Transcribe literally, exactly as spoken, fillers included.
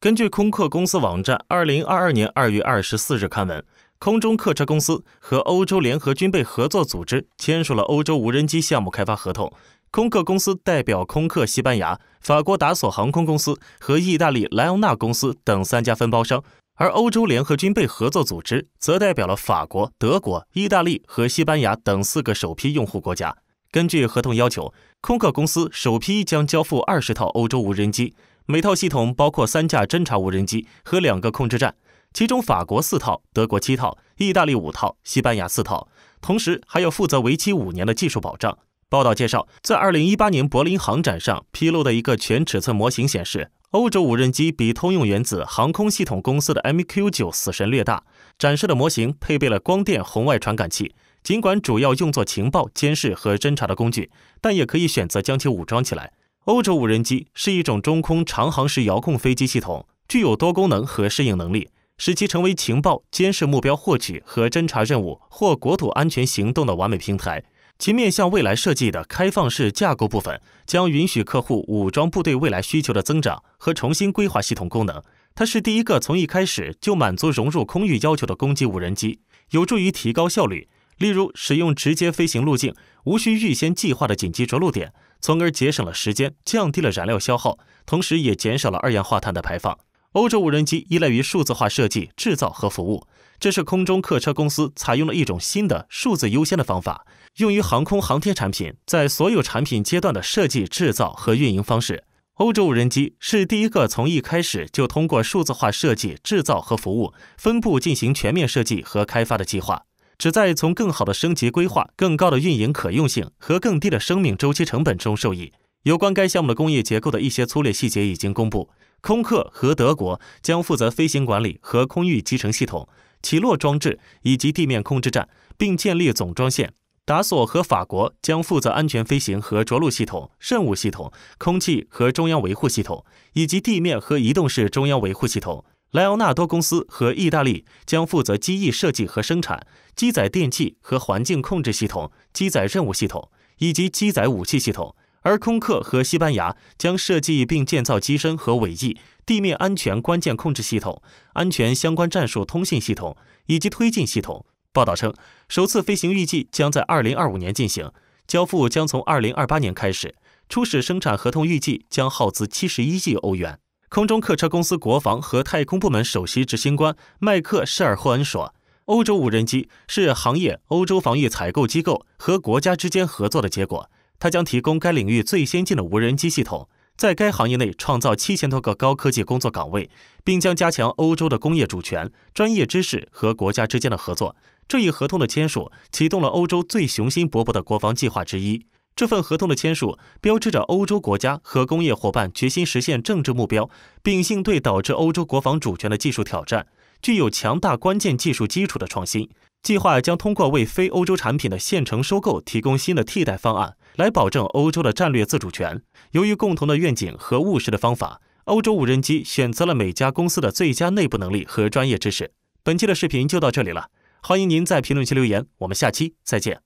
根据空客公司网站二零二二年二月二十四日刊文，空中客车公司和欧洲联合军备合作组织签署了欧洲无人机项目开发合同。空客公司代表空客西班牙、法国达索航空公司和意大利莱昂纳公司等三家分包商，而欧洲联合军备合作组织则代表了法国、德国、意大利和西班牙等四个首批用户国家。根据合同要求，空客公司首批将交付二十套欧洲无人机。 每套系统包括三架侦察无人机和两个控制站，其中法国四套、德国七套、意大利五套、西班牙四套，同时还有负责为期五年的技术保障。报道介绍，在二零一八年柏林航展上披露的一个全尺寸模型显示，欧洲无人机比通用原子航空系统公司的 M Q 九 死神略大。展示的模型配备了光电红外传感器，尽管主要用作情报、监视和侦察的工具，但也可以选择将其武装起来。 欧洲无人机是一种中空长航时遥控飞机系统，具有多功能和适应能力，使其成为情报、监视目标获取和侦察任务或国土安全行动的完美平台。其面向未来设计的开放式架构部分，将允许客户武装部队未来需求的增长和重新规划系统功能。它是第一个从一开始就满足融入空域要求的攻击无人机，有助于提高效率。 例如，使用直接飞行路径，无需预先计划的紧急着陆点，从而节省了时间，降低了燃料消耗，同时也减少了二氧化碳的排放。欧洲无人机依赖于数字化设计、制造和服务，这是空中客车公司采用了一种新的数字优先的方法，用于航空航天产品在所有产品阶段的设计、制造和运营方式。欧洲无人机是第一个从一开始就通过数字化设计、制造和服务分部进行全面设计和开发的计划。 旨在从更好的升级规划、更高的运营可用性和更低的生命周期成本中受益。有关该项目的工业结构的一些粗略细节已经公布。空客和德国将负责飞行管理和空域集成系统、起落装置以及地面控制站，并建立总装线。达索和法国将负责安全飞行和着陆系统、任务系统、空气和中央维护系统，以及地面和移动式中央维护系统。 莱昂纳多公司和意大利将负责机翼设计和生产、机载电气和环境控制系统、机载任务系统以及机载武器系统，而空客和西班牙将设计并建造机身和尾翼、地面安全关键控制系统、安全相关战术通信系统以及推进系统。报道称，首次飞行预计将在二零二五年进行，交付将从二零二八年开始。初始生产合同预计将耗资七十一亿欧元。 空中客车公司国防和太空部门首席执行官麦克施尔霍恩说：“欧洲无人机是行业、欧洲防御采购机构和国家之间合作的结果。它将提供该领域最先进的无人机系统，在该行业内创造七千多个高科技工作岗位，并将加强欧洲的工业主权、专业知识和国家之间的合作。这一合同的签署启动了欧洲最雄心勃勃的国防计划之一。” 这份合同的签署标志着欧洲国家和工业伙伴决心实现政治目标，并应对导致欧洲国防主权的技术挑战，具有强大关键技术基础的创新。计划将通过为非欧洲产品的现成收购提供新的替代方案，来保证欧洲的战略自主权。由于共同的愿景和务实的方法，欧洲无人机选择了每家公司的最佳内部能力和专业知识。本期的视频就到这里了，欢迎您在评论区留言，我们下期再见。